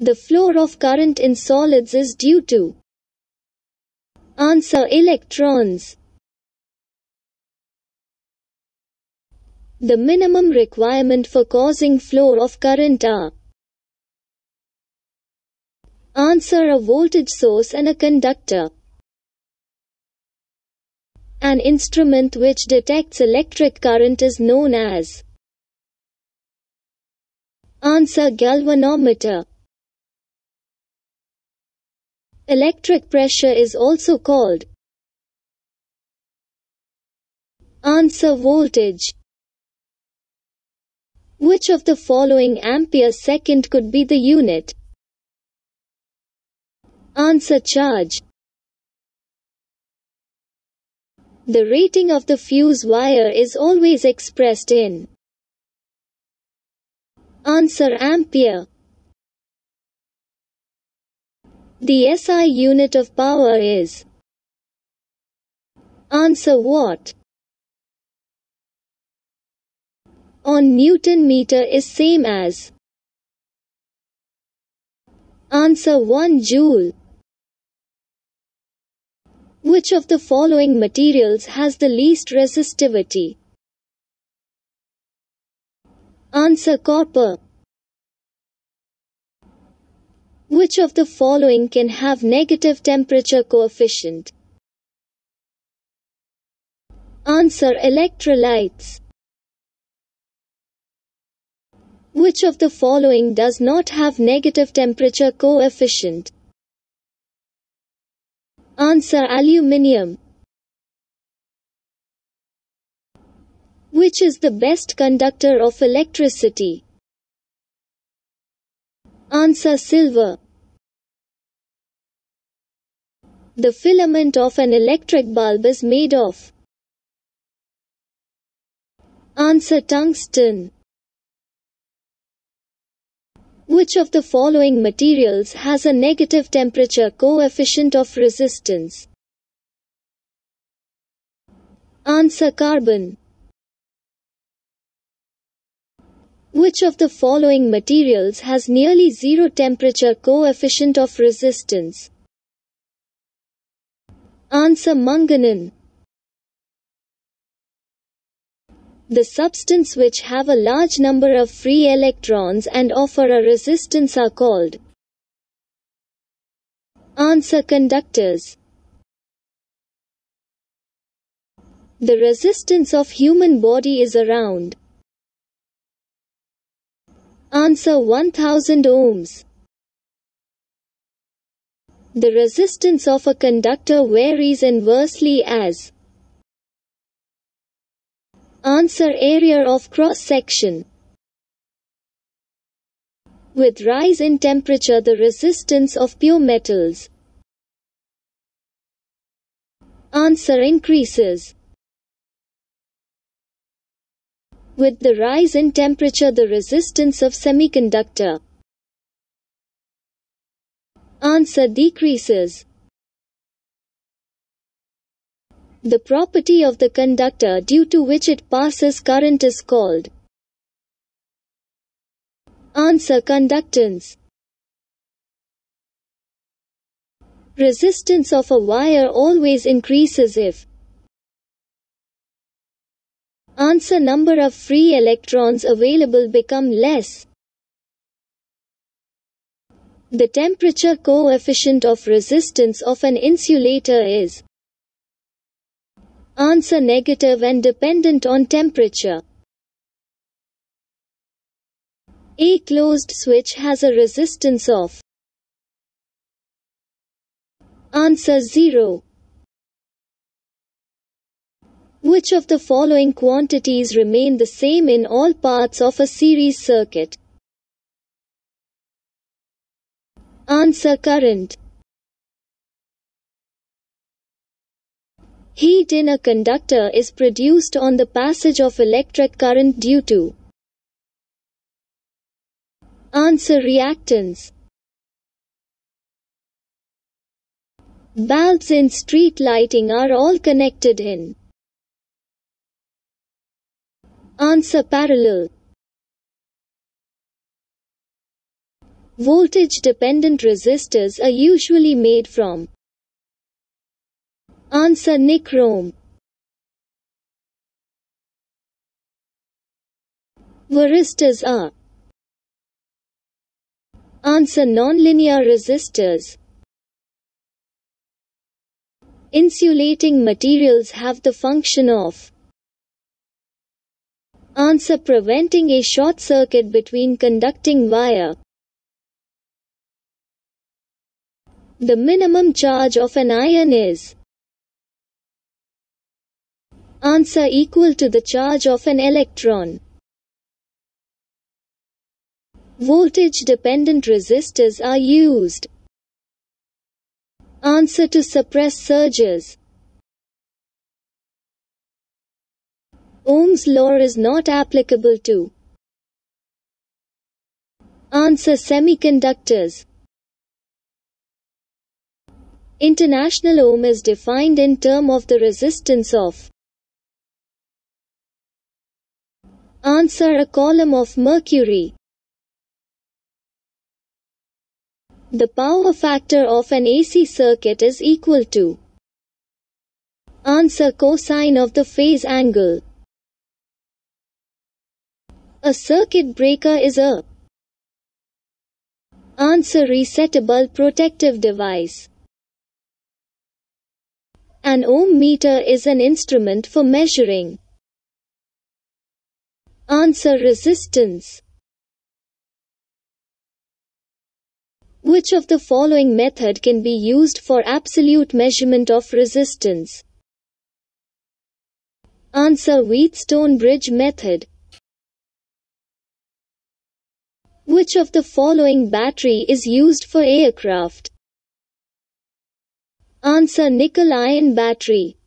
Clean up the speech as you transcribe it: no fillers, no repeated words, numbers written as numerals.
The flow of current in solids is due to answer electrons. The minimum requirement for causing flow of current are answer a voltage source and a conductor, an instrument which detects electric current is known as answer galvanometer. Electric pressure is also called answer voltage. Which of the following ampere second could be the unit? Answer charge. The rating of the fuse wire is always expressed in answer ampere. The SI unit of power is answer watt. On Newton meter is same as answer 1 joule. Which of the following materials has the least resistivity? Answer copper. Which of the following can have negative temperature coefficient? Answer electrolytes. Which of the following does not have negative temperature coefficient? Answer aluminium. Which is the best conductor of electricity? Answer silver. The filament of an electric bulb is made of answer tungsten. Which of the following materials has a negative temperature coefficient of resistance? Answer carbon. Which of the following materials has nearly zero temperature coefficient of resistance? Answer manganese. The substance which have a large number of free electrons and offer a resistance are called answer conductors. The resistance of human body is around answer 1000 ohms. The resistance of a conductor varies inversely as answer area of cross-section. With rise in temperature, the resistance of pure metals answer increases. With the rise in temperature, the resistance of semiconductor answer decreases. The property of the conductor due to which it passes current is called answer conductance. Resistance of a wire always increases if answer number of free electrons available become less. The temperature coefficient of resistance of an insulator is answer negative and dependent on temperature. A closed switch has a resistance of answer 0. Which of the following quantities remain the same in all parts of a series circuit? Answer current. Heat in a conductor is produced on the passage of electric current due to answer reactance. Bulbs in street lighting are all connected in answer parallel. voltage-dependent resistors are usually made from? Answer: nichrome. Varistors are? Answer: nonlinear resistors. Insulating materials have the function of? Answer: preventing a short circuit between conducting wire. The minimum charge of an ion is? Answer: equal to the charge of an electron. Voltage-dependent resistors are used? Answer: to suppress surges. Ohm's law is not applicable to? Answer: semiconductors. International ohm is defined in terms of the resistance of? Answer: a column of mercury. The power factor of an AC circuit is equal to? Answer: cosine of the phase angle. A circuit breaker is a? Answer: resettable protective device. An ohm meter is an instrument for measuring? Answer: resistance. Which of the following method can be used for absolute measurement of resistance? Answer: Wheatstone bridge method. Which of the following battery is used for aircraft? Answer: nickel-ion battery.